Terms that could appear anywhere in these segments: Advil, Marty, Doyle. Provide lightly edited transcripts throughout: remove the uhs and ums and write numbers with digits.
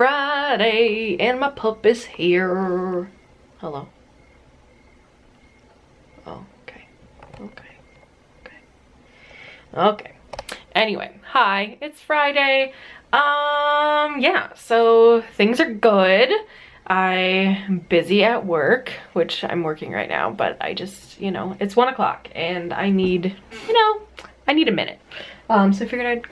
Friday and my pup is here. Hello. Oh, okay. Okay. Okay. Okay. Anyway, hi, it's Friday. Yeah, so things are good. I'm busy at work, which I'm working right now, but I just, you know, it's 1 o'clock and I need, you know, I need a minute. So I figured I'd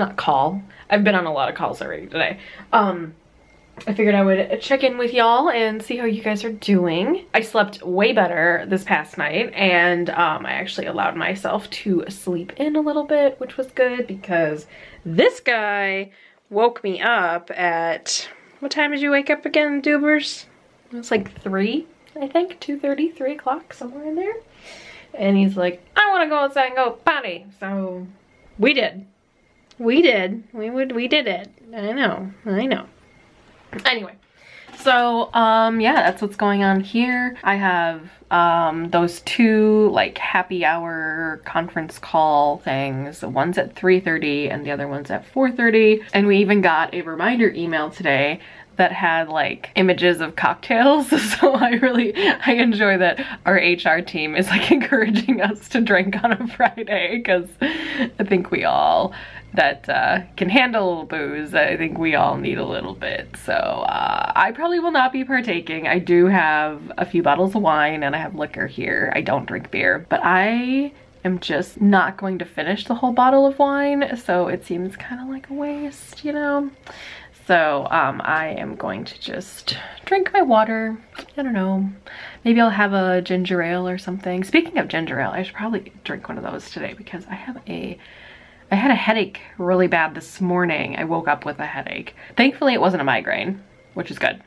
not call. I've been on a lot of calls already today. I figured I would check in with y'all and see how you guys are doing. I slept way better this past night, and I actually allowed myself to sleep in a little bit, which was good because this guy woke me up at, what time did you wake up again, Dubers? It was like 3, I think, 2:30, 3 o'clock, somewhere in there. And he's like, I want to go outside and go potty. So we did. We did. We did it. I know. I know. Anyway, so yeah, that's what's going on here. I have those two like happy hour conference call things. One's at 3:30 and the other one's at 4:30. And we even got a reminder email today that had like images of cocktails, so I enjoy that our HR team is like encouraging us to drink on a Friday, because I think we all that can handle booze, I think we all need a little bit. So I probably will not be partaking. I do have a few bottles of wine and I have liquor here. I don't drink beer, but I am just not going to finish the whole bottle of wine, so it seems kind of like a waste, you know? So I am going to just drink my water. I don't know, maybe I'll have a ginger ale or something. Speaking of ginger ale, I should probably drink one of those today because I had a headache really bad this morning. I woke up with a headache. Thankfully it wasn't a migraine, which is good.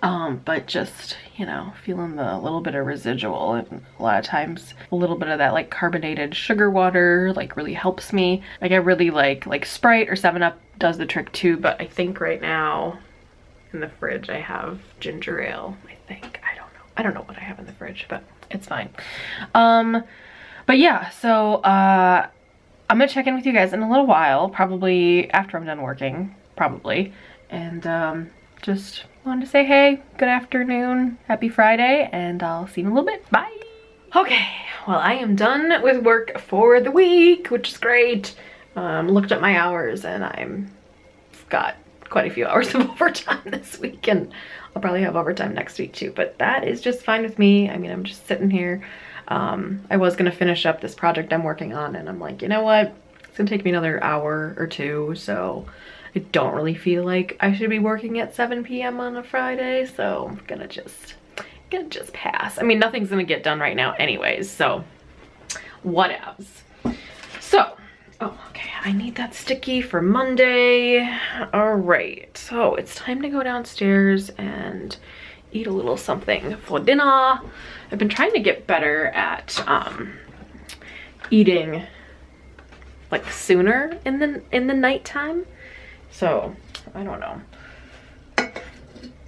But just, you know, feeling the little bit of residual, and a lot of times a little bit of that like carbonated sugar water like really helps me. Like I really like Sprite or 7-Up does the trick too, but I think right now in the fridge I have ginger ale, I think. I don't know. I don't know what I have in the fridge, but it's fine. But yeah, so I'm gonna check in with you guys in a little while, probably after I'm done working, probably. And just wanted to say hey, good afternoon, happy Friday, and I'll see you in a little bit. Bye. Okay, well I am done with work for the week, which is great. Looked at my hours and I've got quite a few hours of overtime this week, and I'll probably have overtime next week too, but that is just fine with me. I mean, I'm just sitting here. I was gonna finish up this project I'm working on, and I'm like, you know what? It's gonna take me another hour or two, so I don't really feel like I should be working at 7 p.m. on a Friday, so I'm gonna just pass. I mean, nothing's gonna get done right now anyways, so whatevs. So, oh, okay, I need that sticky for Monday. All right, so it's time to go downstairs and eat a little something for dinner. I've been trying to get better at eating like sooner in the nighttime. So, I don't know.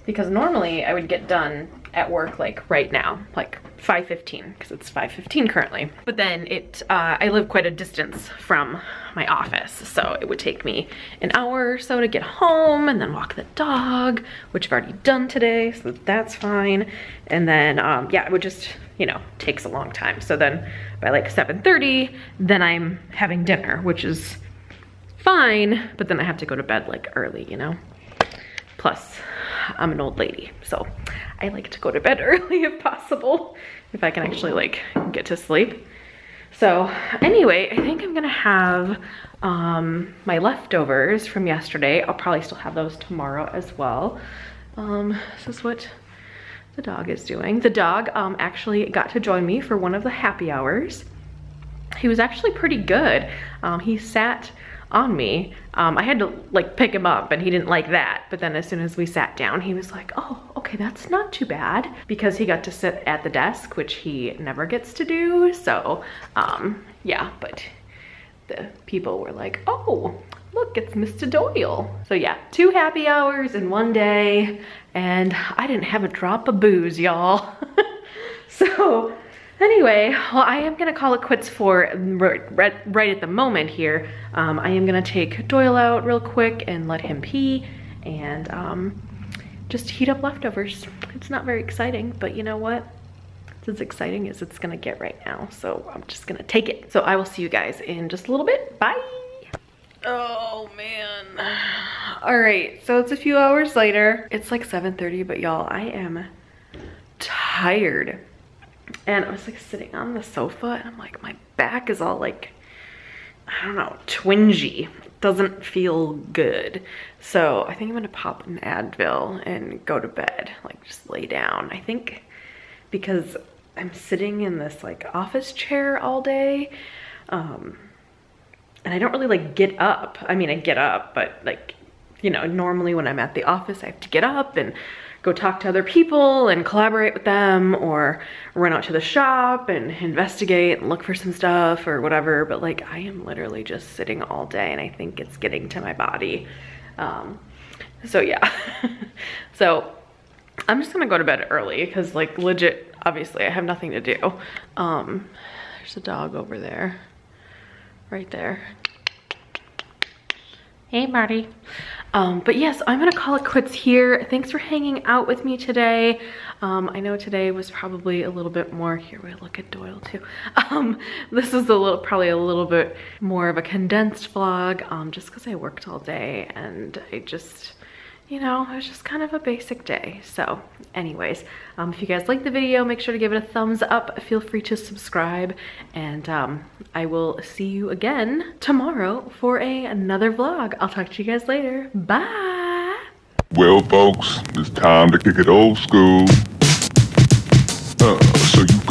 Because normally I would get done at work like right now, like 5:15, because it's 5:15 currently. But then I live quite a distance from my office, so it would take me an hour or so to get home and then walk the dog, which I've already done today, so that's fine. And then, yeah, it would just, you know, takes a long time. So then by like 7:30, then I'm having dinner, which is fine, but then I have to go to bed like early, you know? Plus, I'm an old lady, so I like to go to bed early if possible, if I can actually like get to sleep. So anyway, I think I'm gonna have my leftovers from yesterday. I'll probably still have those tomorrow as well. This is what the dog is doing. The dog actually got to join me for one of the happy hours. He was actually pretty good. He sat on me. I had to like pick him up and he didn't like that, but then as soon as we sat down he was like, oh okay, that's not too bad, because he got to sit at the desk, which he never gets to do. So yeah, but the people were like, oh look, it's Mr. Doyle. So yeah, 2 happy hours in one day, and I didn't have a drop of booze, y'all. So anyway, well, I am gonna call it quits for right at the moment here. I am gonna take Doyle out real quick and let him pee, and just heat up leftovers. It's not very exciting, but you know what? It's as exciting as it's gonna get right now, so I'm just gonna take it. So I will see you guys in just a little bit. Bye. Oh man. All right, so it's a few hours later. It's like 7:30, but y'all, I am tired. And I was like sitting on the sofa and I'm like, my back is all like, I don't know, twingy. It doesn't feel good. So I think I'm gonna pop an Advil and go to bed, like just lay down. I think because I'm sitting in this like office chair all day, and I don't really like get up. I mean, I get up, but like, you know, normally when I'm at the office, I have to get up and go talk to other people and collaborate with them or run out to the shop and investigate and look for some stuff or whatever. But like, I am literally just sitting all day and I think it's getting to my body. So yeah, so I'm just gonna go to bed early because like legit, obviously I have nothing to do. There's a dog over there, right there. Hey Marty. But yes, I'm gonna call it quits here. Thanks for hanging out with me today. I know today was probably a little bit more, here we look at Doyle too. This is probably a little bit more of a condensed vlog, just cause I worked all day and I just, you know, it was just kind of a basic day. So anyways, if you guys like the video, make sure to give it a thumbs up. Feel free to subscribe, and I will see you again tomorrow for another vlog. I'll talk to you guys later. Bye. Well folks, it's time to kick it old school. So you